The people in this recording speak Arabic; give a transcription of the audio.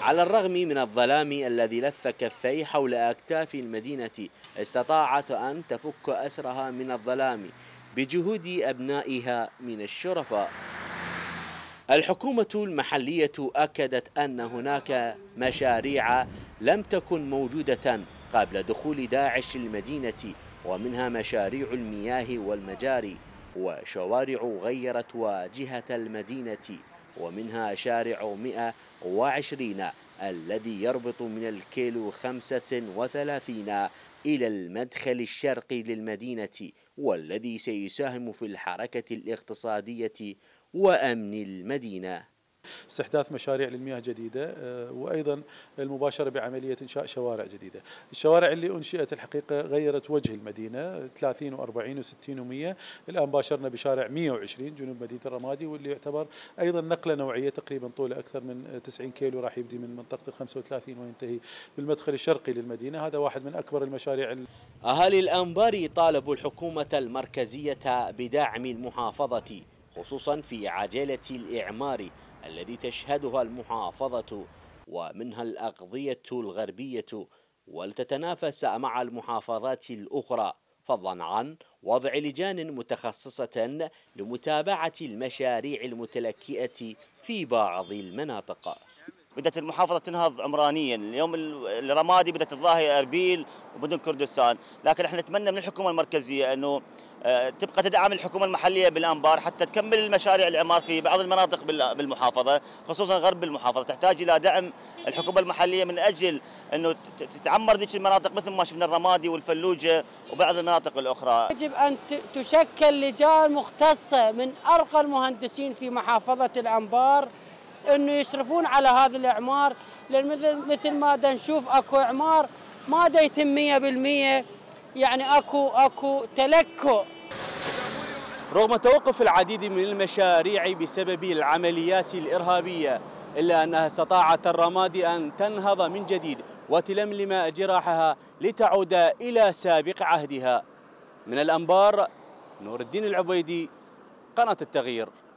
على الرغم من الظلام الذي لف كفيه حول أكتاف المدينة، استطاعت أن تفك أسرها من الظلام بجهود أبنائها من الشرفاء. الحكومة المحلية أكدت أن هناك مشاريع لم تكن موجودة قبل دخول داعش المدينة، ومنها مشاريع المياه والمجاري وشوارع غيرت واجهة المدينة، ومنها شارع 120 الذي يربط من الكيلو 35 إلى المدخل الشرقي للمدينة، والذي سيساهم في الحركة الاقتصادية وأمن المدينة. استحداث مشاريع للمياه جديدة، وأيضا المباشرة بعملية إنشاء شوارع جديدة. الشوارع اللي أنشئت الحقيقة غيرت وجه المدينة 30 و40 و60 و100. الآن باشرنا بشارع 120 جنوب مدينة الرمادي، واللي يعتبر أيضا نقلة نوعية تقريبا طوله أكثر من 90 كيلو، راح يبدي من منطقة ال 35 وينتهي بالمدخل الشرقي للمدينة. هذا واحد من أكبر المشاريع. أهالي الأنبار طالبوا الحكومة المركزية بدعم المحافظة، خصوصا في عجلة الإعمار الذي تشهدها المحافظة ومنها الأقضية الغربية، ولتتنافس مع المحافظات الأخرى، فضلا عن وضع لجان متخصصة لمتابعة المشاريع المتلكئة في بعض المناطق. بدأت المحافظة تنهض عمرانيا، اليوم الرمادي بدأت تضاهي أربيل ومدن كردستان، لكن احنا نتمنى من الحكومة المركزية أنه تبقى تدعم الحكومة المحلية بالأنبار حتى تكمل المشاريع الإعمار في بعض المناطق بالمحافظة، خصوصا غرب المحافظة تحتاج إلى دعم الحكومة المحلية من أجل أنه تتعمر ذيك المناطق مثل ما شفنا الرمادي والفلوجة وبعض المناطق الأخرى. يجب أن تشكل لجان مختصة من أرقى المهندسين في محافظة الأنبار أنه يشرفون على هذا الإعمار، لأن مثل ما دا نشوف أكو إعمار ما دا يتم 100%، يعني اكو تلكؤ. رغم توقف العديد من المشاريع بسبب العمليات الإرهابية، إلا أنها استطاعت الرمادي أن تنهض من جديد وتلملم جراحها لتعود إلى سابق عهدها. من الأنبار، نور الدين العبيدي، قناة التغيير.